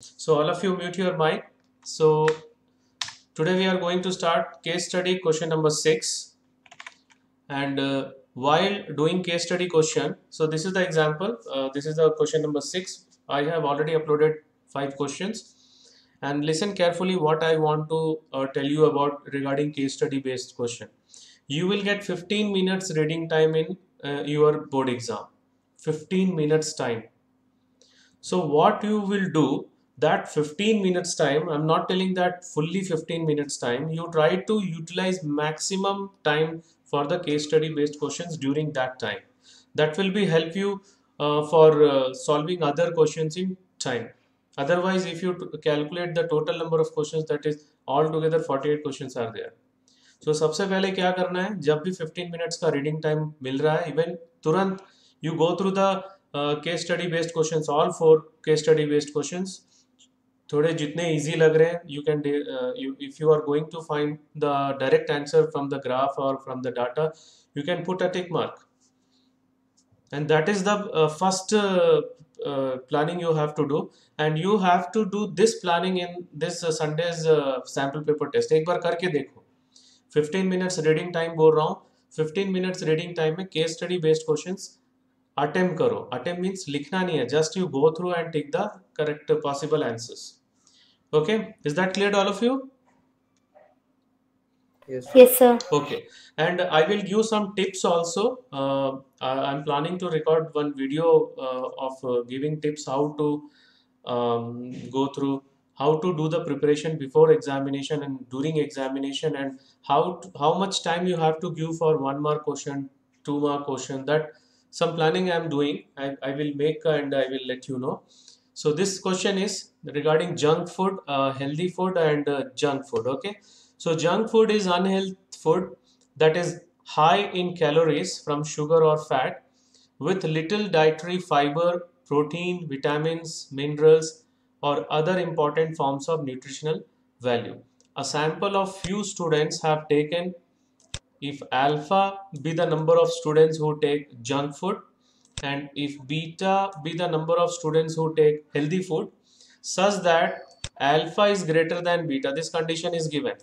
So all of you mute your mic. So today we are going to start case study question number 6. And while doing case study question, so this is the example, this is the question number 6. I have already uploaded 5 questions. And listen carefully what I want to tell you about regarding case study based question. You will get 15 minutes reading time in your board exam. 15 minutes time. So what you will do, that 15 minutes time, I'm not telling that fully 15 minutes time, you try to utilize maximum time for the case study based questions during that time. That will be help you for solving other questions in time. Otherwise, if you calculate the total number of questions, that is altogether 48 questions are there. So सबसे पहले क्या करना है, जब भी 15 minutes का reading time मिल रहा है, even तुरंत you go through the case study based questions, all 4 case study based questions. थोड़े जितने easy लग रहे हैं, you can if you are going to find the direct answer from the graph or from the data, you can put a tick mark. And that is the first planning you have to do, and you have to do this planning in this Sunday's sample paper test. एक बार करके देखो. 15 minutes reading time बोल रहा हूँ. 15 minutes reading time में case study based questions attempt करो. Attempt means लिखना नहीं है, just you go through and take the correct possible answers. Okay, is that clear to all of you? Yes, sir. Yes, sir. Okay, and I will give some tips also. I'm planning to record one video of giving tips how to go through how to do the preparation before examination and during examination, and how much time you have to give for 1 mark question, 2 mark question. That some planning I am doing. I will make and I will let you know. So this question is regarding junk food, healthy food and junk food. Okay. So junk food is unhealthy food that is high in calories from sugar or fat with little dietary fiber, protein, vitamins, minerals or other important forms of nutritional value. A sample of few students have taken, if alpha be the number of students who take junk food and if beta be the number of students who take healthy food, such that alpha is greater than beta, this condition is given,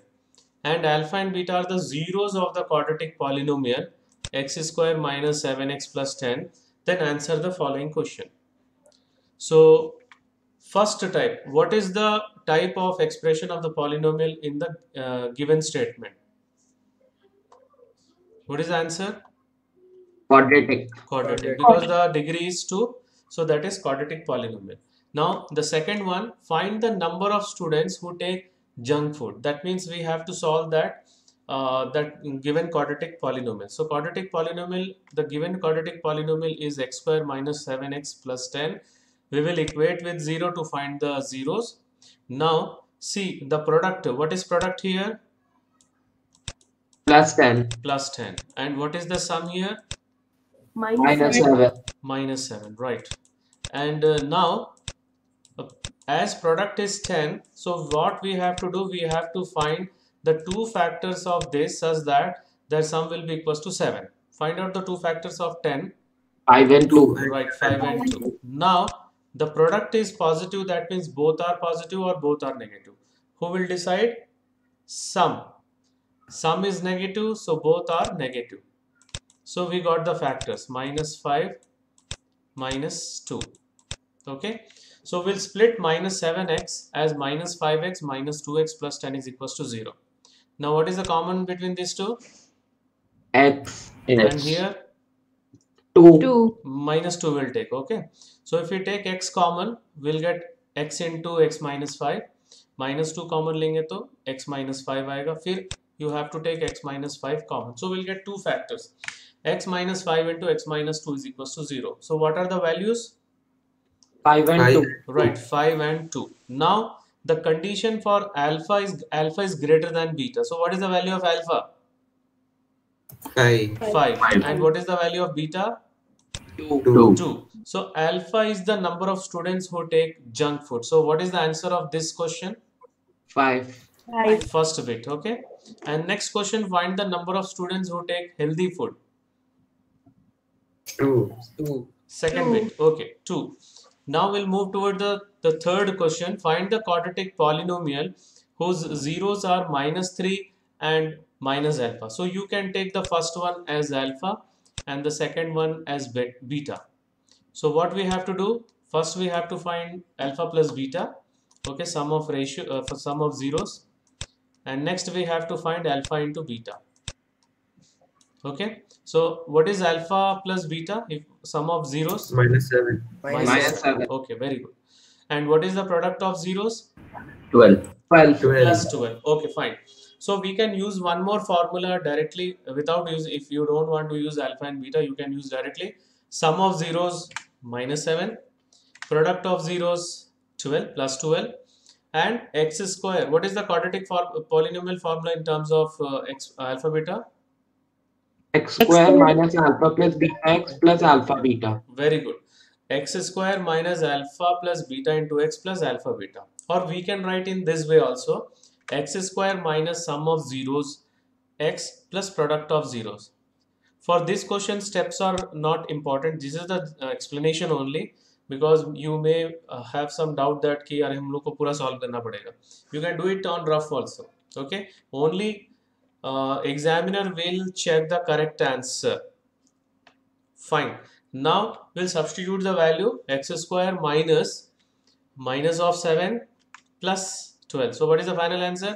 and alpha and beta are the zeros of the quadratic polynomial x square minus 7x plus 10, then answer the following question. So first type, what is the type of expression of the polynomial in the given statement? What is the answer? Quadratic. Quadratic, because the degree is 2, so that is quadratic polynomial. Now the second one, find the number of students who take junk food. That means we have to solve that given quadratic polynomial. So quadratic polynomial, the given quadratic polynomial is x square minus 7x plus 10. We will equate with 0 to find the zeros. Now see the product. What is product here? Plus 10. Plus 10. And what is the sum here? Minus 7. Minus 7, right. And now as product is 10, so what we have to do, we have to find the two factors of this such that their sum will be equals to 7. Find out the two factors of 10. 5 and 2. Right, 5 and 2. Now the product is positive, that means both are positive or both are negative. Who will decide? Sum. Sum is negative, so both are negative. So we got the factors minus 5, minus 2. Okay. So we'll split minus 7x as minus 5x minus 2x plus 10 is equals to 0. Now what is the common between these two? X. And here 2. Minus 2 will take. Okay. So if we take x common, we'll get x into x minus 5. Minus 2 common lenge to x minus 5 aega. Fir you have to take x minus 5 common. So we'll get two factors. X minus 5 into x minus 2 is equals to 0. So what are the values? 5 and 2. Right, 5 and 2. Now the condition for alpha is greater than beta. So what is the value of alpha? 5. And what is the value of beta? 2. So alpha is the number of students who take junk food. So what is the answer of this question? 5. First bit, okay. And next question, find the number of students who take healthy food. 2. Second bit, okay, 2. Now we'll move toward the third question. Find the quadratic polynomial whose zeros are -3 and minus alpha. So you can take the first one as alpha and the second one as beta. So what we have to do? First we have to find alpha plus beta, okay, sum of zeros, and next we have to find alpha into beta. Okay, so what is alpha plus beta? If sum of zeros? -7. -7. Okay, very good. And what is the product of zeros? 12. Plus 12. Okay, fine. So we can use one more formula directly without use. If you don't want to use alpha and beta, you can use directly sum of zeros -7, product of zeros 12 plus 12, and x square. What is the quadratic polynomial formula in terms of x alpha beta? X square minus alpha plus beta x plus alpha beta. Very good. X square minus alpha plus beta into x plus alpha beta. Or we can write in this way also. X square minus sum of zeros x plus product of zeros. For this question, steps are not important. This is the explanation only, because you may have some doubt that ki yaar hum log ko pura solve karna padega. You can do it on rough also. Okay. Only examiner will check the correct answer. Fine. Now we'll substitute the value x square minus of 7 plus 12. So what is the final answer?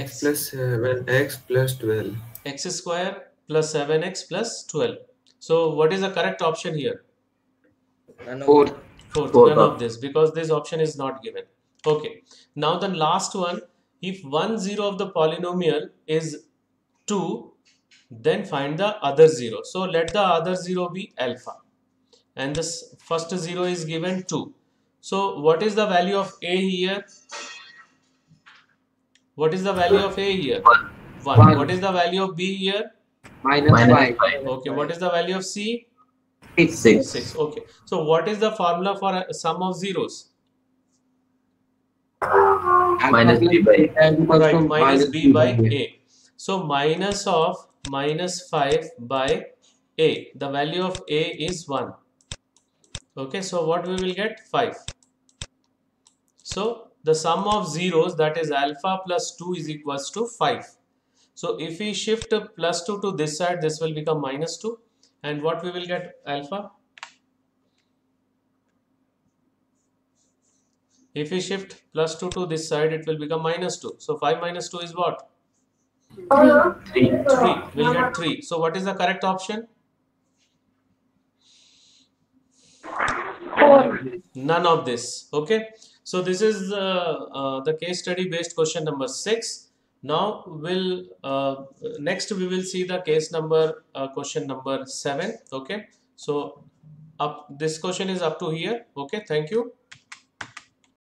X plus 12. X square plus 7x plus 12. So what is the correct option here? None of this, because this option is not given. Okay, now the last one, if one zero of the polynomial is 2, then find the other zero. So let the other zero be alpha, and this first zero is given 2. So what is the value of a here? One. What is the value of b here? -5. Okay, what is the value of c? 6. Okay, so what is the formula for a sum of zeros? Minus b by a. So minus of -5 by a. The value of a is 1. Okay, so what we will get? 5. So the sum of zeros, that is alpha plus 2, is equals to 5. So if we shift plus 2 to this side, this will become -2. And what we will get? Alpha. If we shift plus 2 to this side, it will become -2. So 5 minus 2 is what? 3. We'll get 3. So what is the correct option? None of this. Okay. So this is the case study based question number 6. Now we'll next we will see the question number 7. Okay. So this question is up to here. Okay. Thank you.